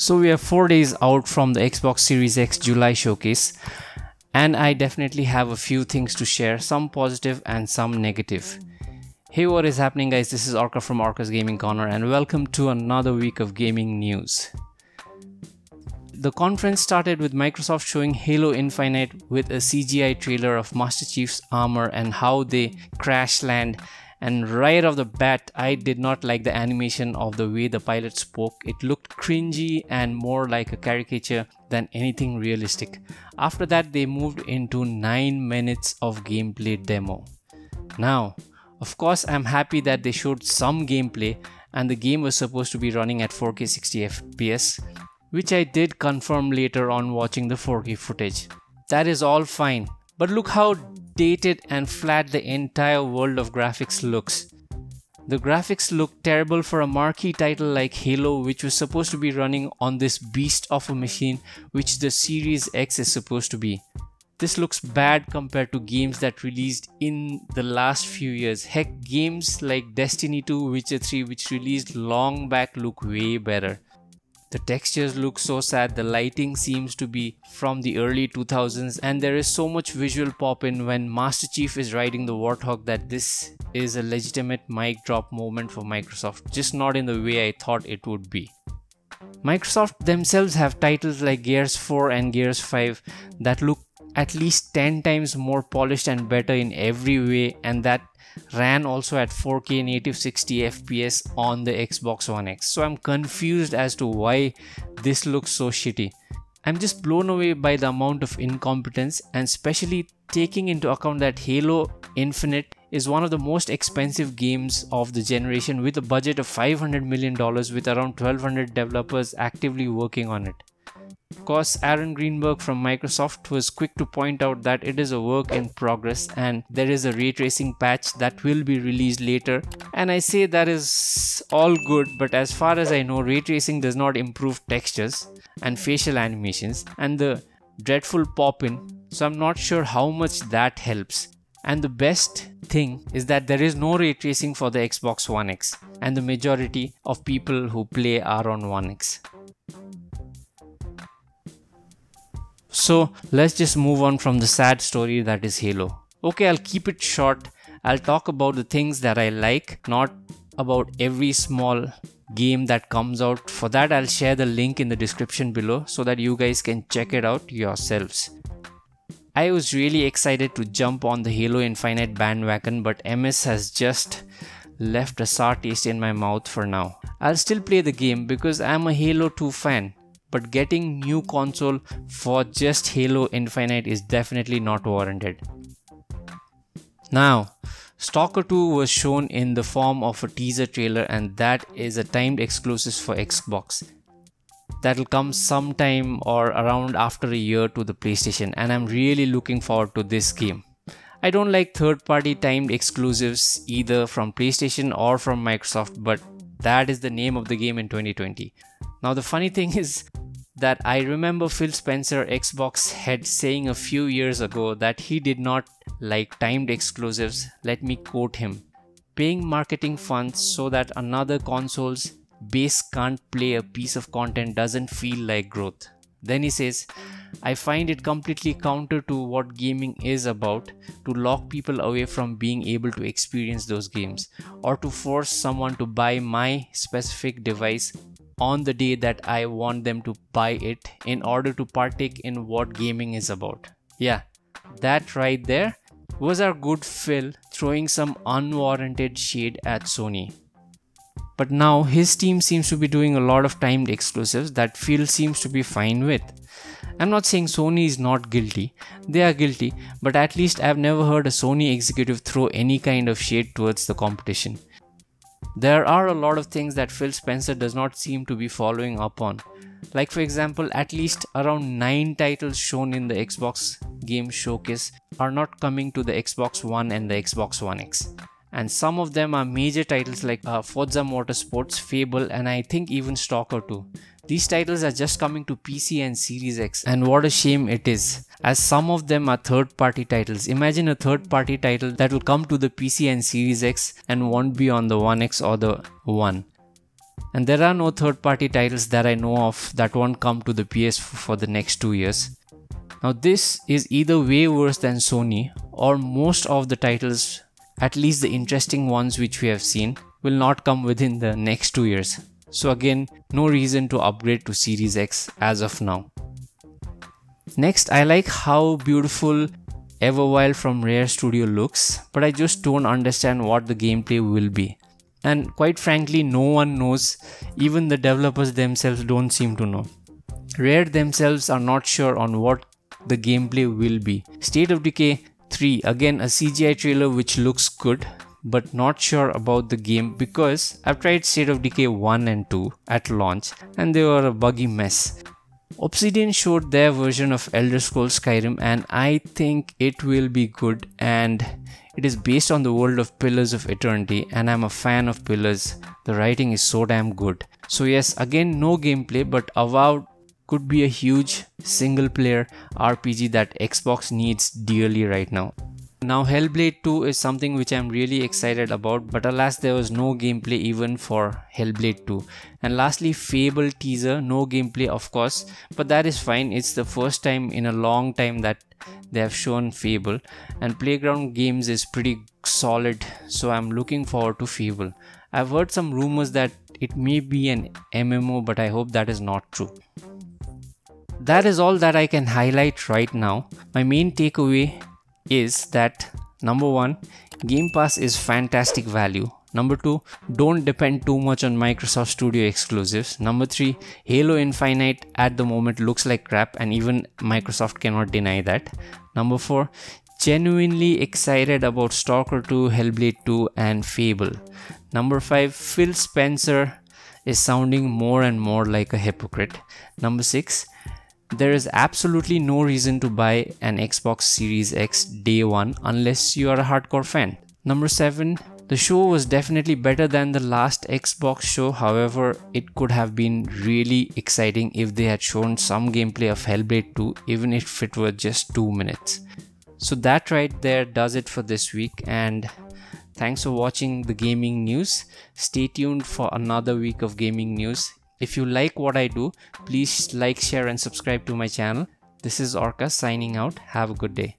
So we are 4 days out from the Xbox Series X July showcase, and I definitely have a few things to share, some positive and some negative. Hey, what is happening guys, this is Orca from Orca's Gaming Corner and welcome to another week of gaming news. The conference started with Microsoft showing Halo Infinite with a CGI trailer of Master Chief's armor and how they crash land, and right off the bat I did not like the animation of the way the pilot spoke. It looked cringy and more like a caricature than anything realistic. After that they moved into 9 minutes of gameplay demo. Now of course I'm happy that they showed some gameplay, and the game was supposed to be running at 4K 60fps. Which I did confirm later on watching the 4K footage. That is all fine, but look how dated and flat the entire world of graphics looks. The graphics look terrible for a marquee title like Halo, which was supposed to be running on this beast of a machine which the Series X is supposed to be. This looks bad compared to games that released in the last few years. Heck, games like Destiny 2, Witcher 3 which released long back look way better. The textures look so sad, the lighting seems to be from the early 2000s, and there is so much visual pop in when Master Chief is riding the Warthog that this is a legitimate mic drop moment for Microsoft, just not in the way I thought it would be. Microsoft themselves have titles like Gears 4 and Gears 5 that look at least 10 times more polished and better in every way, and that ran also at 4K native 60fps on the Xbox One X. So I'm confused as to why this looks so shitty. I'm just blown away by the amount of incompetence, and especially taking into account that Halo Infinite is one of the most expensive games of the generation with a budget of $500 million with around 1200 developers actively working on it. Of course, Aaron Greenberg from Microsoft was quick to point out that it is a work in progress and there is a ray tracing patch that will be released later, and I say that is all good, but as far as I know ray tracing does not improve textures and facial animations and the dreadful pop-in, so I'm not sure how much that helps. And the best thing is that there is no ray tracing for the Xbox One X, and the majority of people who play are on One X. So let's just move on from the sad story that is Halo. Okay, I'll keep it short. I'll talk about the things that I like, not about every small game that comes out. For that, I'll share the link in the description below so that you guys can check it out yourselves. I was really excited to jump on the Halo Infinite bandwagon, but MS has just left a sour taste in my mouth for now. I'll still play the game because I'm a Halo 2 fan. But getting new console for just Halo Infinite is definitely not warranted. Now, Stalker 2 was shown in the form of a teaser trailer, and that is a timed exclusive for Xbox. That'll come sometime or around after a year to the PlayStation, and I'm really looking forward to this game. I don't like third-party timed exclusives either from PlayStation or from Microsoft, but that is the name of the game in 2020. Now the funny thing is that I remember Phil Spencer, Xbox head, saying a few years ago that he did not like timed exclusives, let me quote him, paying marketing funds so that another console's base can't play a piece of content doesn't feel like growth. Then he says, I find it completely counter to what gaming is about, to lock people away from being able to experience those games, or to force someone to buy my specific device on the day that I want them to buy it in order to partake in what gaming is about. Yeah, that right there was our good Phil throwing some unwarranted shade at Sony. But now his team seems to be doing a lot of timed exclusives that Phil seems to be fine with. I'm not saying Sony is not guilty, they are guilty, but at least I've never heard a Sony executive throw any kind of shade towards the competition. There are a lot of things that Phil Spencer does not seem to be following up on. Like for example, at least around 9 titles shown in the Xbox Game Showcase are not coming to the Xbox One and the Xbox One X. And some of them are major titles like Forza Motorsports, Fable, and I think even Stalker 2. These titles are just coming to PC and Series X, and what a shame it is, as some of them are third-party titles. Imagine a third-party title that will come to the PC and Series X and won't be on the One X or the One. And there are no third-party titles that I know of that won't come to the PS4 for the next 2 years. Now this is either way worse than Sony, or most of the titles, at least the interesting ones which we have seen, will not come within the next 2 years. So again, no reason to upgrade to Series X as of now. Next, I like how beautiful Everwild from Rare Studio looks, but I just don't understand what the gameplay will be. And quite frankly, no one knows, even the developers themselves don't seem to know. Rare themselves are not sure on what the gameplay will be. State of Decay 3, again a CGI trailer which looks good, but not sure about the game because I've tried State of Decay 1 and 2 at launch and they were a buggy mess. Obsidian showed their version of Elder Scrolls Skyrim and I think it will be good, and it is based on the world of Pillars of Eternity and I'm a fan of Pillars. The writing is so damn good. So yes, again no gameplay, but Avowed could be a huge single player RPG that Xbox needs dearly right now. Now Hellblade 2 is something which I'm really excited about, but alas there was no gameplay even for Hellblade 2. And lastly, Fable teaser, no gameplay of course, but that is fine. It's the first time in a long time that they have shown Fable, and Playground Games is pretty solid, so I'm looking forward to Fable. I've heard some rumors that it may be an MMO, but I hope that is not true. That is all that I can highlight right now. My main takeaway is that number 1, Game Pass is fantastic value. Number 2, don't depend too much on Microsoft Studio exclusives. Number 3, Halo Infinite at the moment looks like crap and even Microsoft cannot deny that. Number 4, genuinely excited about Stalker 2, Hellblade 2 and Fable. Number 5, Phil Spencer is sounding more and more like a hypocrite. Number 6, there is absolutely no reason to buy an Xbox Series X day one unless you are a hardcore fan. Number 7, the show was definitely better than the last Xbox show, however it could have been really exciting if they had shown some gameplay of Hellblade 2, even if it were just 2 minutes. So that right there does it for this week, and thanks for watching the gaming news. Stay tuned for another week of gaming news. If you like what I do, please like, share and subscribe to my channel. This is Orca signing out. Have a good day.